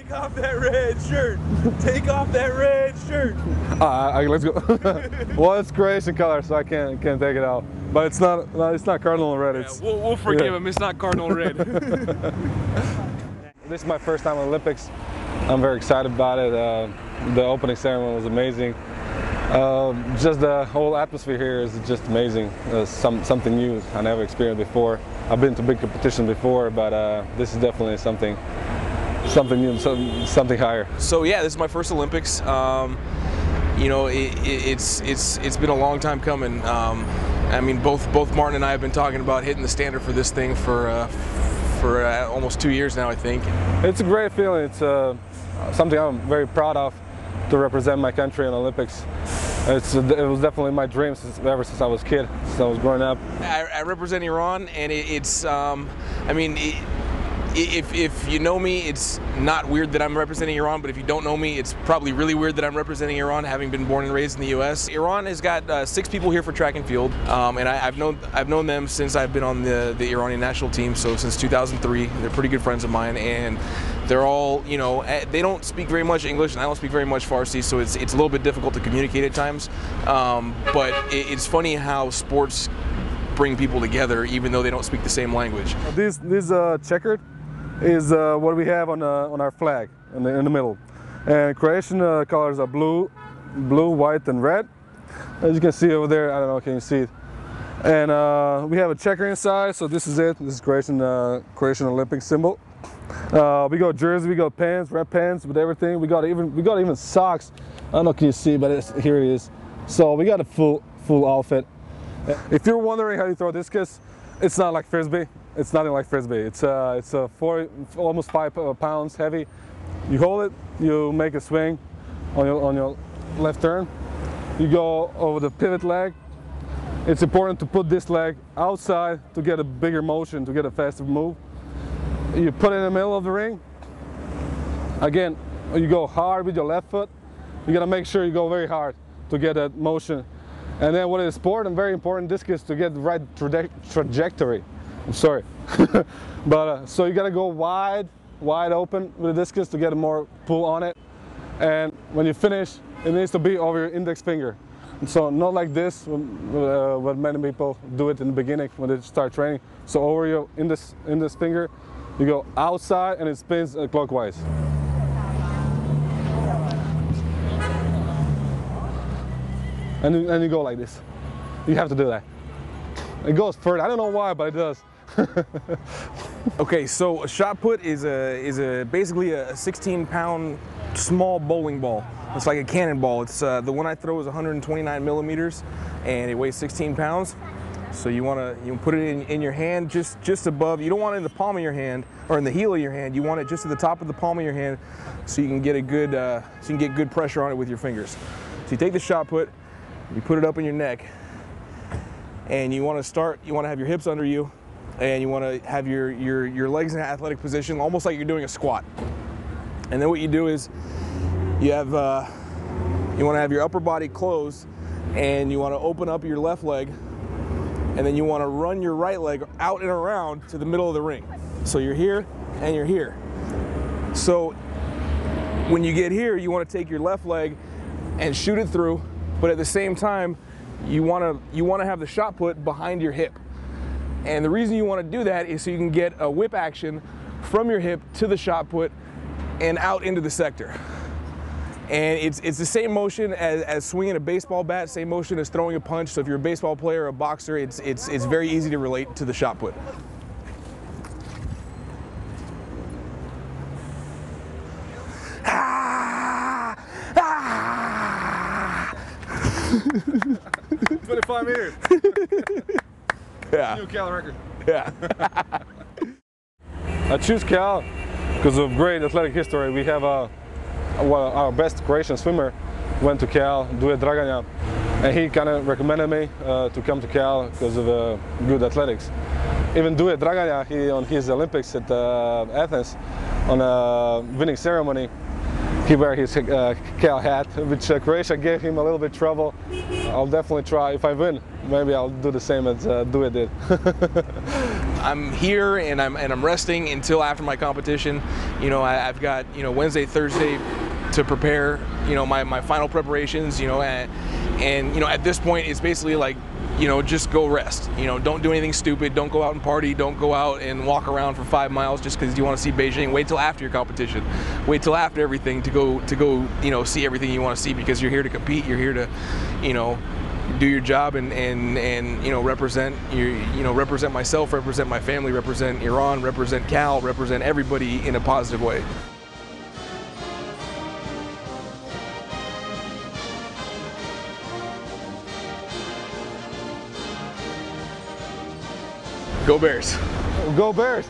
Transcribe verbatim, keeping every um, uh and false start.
Take off that red shirt! Take off that red shirt! Uh, I, let's go. Well, it's Croatian color, so I can't can't take it out. But it's not it's not cardinal red. Yeah, it's, we'll, we'll forgive yeah. him. It's not cardinal red. This is my first time at Olympics. I'm very excited about it. Uh, the opening ceremony was amazing. Uh, just the whole atmosphere here is just amazing. Uh, some, something new I never experienced before. I've been to big competitions before, but uh, this is definitely something something new, something, something higher. So yeah, this is my first Olympics. Um, you know, it, it, it's it's it's been a long time coming. Um, I mean, both both Martin and I have been talking about hitting the standard for this thing for uh, for uh, almost two years now, I think. It's a great feeling. It's uh, something I'm very proud of, to represent my country in Olympics. It's, it was definitely my dream since, ever since I was a kid, since I was growing up. I, I represent Iran, and it, it's, um, I mean, it, if, if you know me, it's not weird that I'm representing Iran, but if you don't know me, it's probably really weird that I'm representing Iran, having been born and raised in the U S Iran has got uh, six people here for track and field, um, and I, I've known I've known them since I've been on the, the Iranian national team, so since two thousand three. They're pretty good friends of mine, and they're all, you know, they don't speak very much English, and I don't speak very much Farsi, so it's, it's a little bit difficult to communicate at times, um, but it, it's funny how sports bring people together, even though they don't speak the same language. This, this uh, checkered is uh, what we have on, uh, on our flag in the, in the middle. And Croatian uh, colors are blue, blue, white, and red. As you can see over there, I don't know, can you see it? And uh, we have a checker inside, so this is it. This is Croatian, uh, Croatian Olympic symbol. Uh, we got jersey, we got pants, red pants, with everything. We got even, we got even socks. I don't know, can you see? But it's, here it is. So we got a full, full outfit. If you're wondering how you throw discus, it's not like frisbee. It's nothing like frisbee. It's uh, it's a four, almost five pounds heavy. You hold it, you make a swing on your on your left turn. You go over the pivot leg. It's important to put this leg outside to get a bigger motion, to get a faster move. You put it in the middle of the ring. Again, you go hard with your left foot. You gotta make sure you go very hard to get that motion. And then what is important, very important, discus to get the right tra trajectory. I'm sorry. But uh, so you gotta go wide, wide open with the discus to get more pull on it. And when you finish, it needs to be over your index finger. So not like this, uh, what many people do it in the beginning when they start training. So over your index, index finger, you go outside and it spins uh, clockwise. And you, and you go like this. You have to do that. It goes further. I don't know why, but it does. Okay, so a shot put is a is a basically a sixteen pound small bowling ball. It's like a cannonball. It's uh, the one I throw is one hundred twenty-nine millimeters, and it weighs sixteen pounds. So you want to you put it in, in your hand, just just above. You don't want it in the palm of your hand or in the heel of your hand. You want it just at the top of the palm of your hand, so you can get a good uh, so you can get good pressure on it with your fingers. So you take the shot put. You put it up in your neck, and you want to start, you want to have your hips under you, and you want to have your, your, your legs in an athletic position, almost like you're doing a squat. And then what you do is you have, uh, you want to have your upper body closed, and you want to open up your left leg, and then you want to run your right leg out and around to the middle of the ring. So you're here, and you're here. So when you get here, you want to take your left leg and shoot it through. But at the same time, you want to you want to have the shot put behind your hip. And the reason you want to do that is so you can get a whip action from your hip to the shot put and out into the sector. And it's, it's the same motion as, as swinging a baseball bat, same motion as throwing a punch. So if you're a baseball player or a boxer, it's, it's, it's very easy to relate to the shot put. twenty-five meters. Yeah. New Cal record. Yeah. I choose Cal because of great athletic history. We have a, well, our best Croatian swimmer went to Cal, Duje Draganja, and he kind of recommended me uh, to come to Cal because of uh, good athletics. Even Duje Draganja, he on his Olympics at uh, Athens on a winning ceremony. he wear his uh, cow hat, which uh, Croatia gave him a little bit trouble. I'll definitely try. If I win, maybe I'll do the same as uh, Duje did. I'm here and I'm and I'm resting until after my competition. You know, I, I've got you know Wednesday, Thursday to prepare. You know, my my final preparations. You know, and and you know at this point it's basically like, you know, just go rest. You know, don't do anything stupid. Don't go out and party. Don't go out and walk around for five miles just because you want to see Beijing. Wait till after your competition. Wait till after everything to go to go. You know, see everything you want to see because you're here to compete. You're here to, you know, do your job and and and you know represent you you know represent myself, represent my family, represent Iran, represent Cal, represent everybody in a positive way. Go Bears! Go Bears!